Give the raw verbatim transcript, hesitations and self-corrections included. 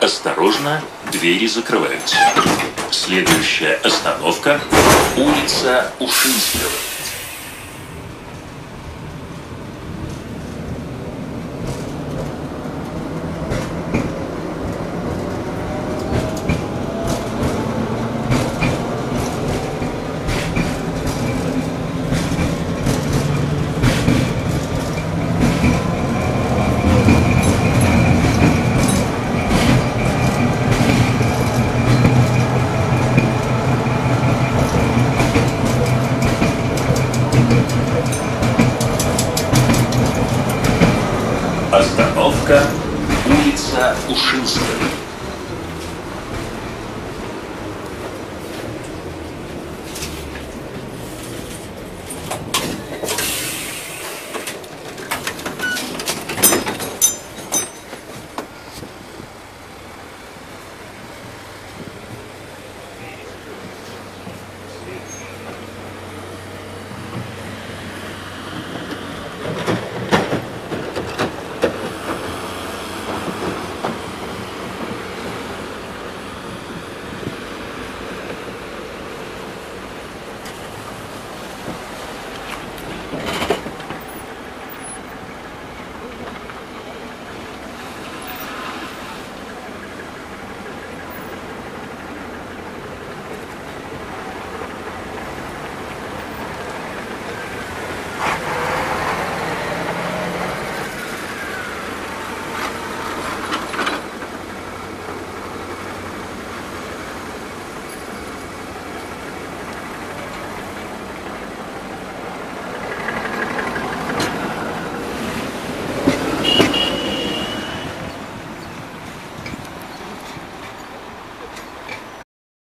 Осторожно, двери закрываются. Следующая остановка – улица Ушинского. Остановка улица Ушинская.